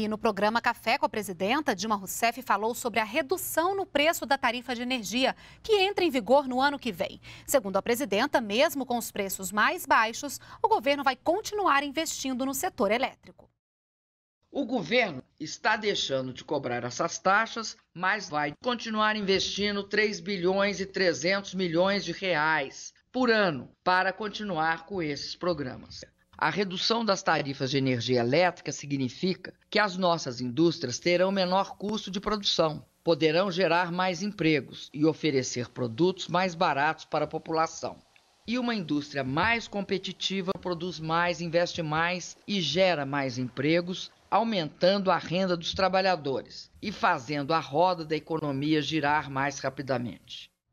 E no programa Café com a Presidenta, Dilma Rousseff falou sobre a redução no preço da tarifa de energia, que entra em vigor no ano que vem. Segundo a presidenta, mesmo com os preços mais baixos, o governo vai continuar investindo no setor elétrico. O governo está deixando de cobrar essas taxas, mas vai continuar investindo 3 bilhões e 300 milhões de reais por ano para continuar com esses programas. A redução das tarifas de energia elétrica significa que as nossas indústrias terão menor custo de produção, poderão gerar mais empregos e oferecer produtos mais baratos para a população. E uma indústria mais competitiva produz mais, investe mais e gera mais empregos, aumentando a renda dos trabalhadores e fazendo a roda da economia girar mais rapidamente.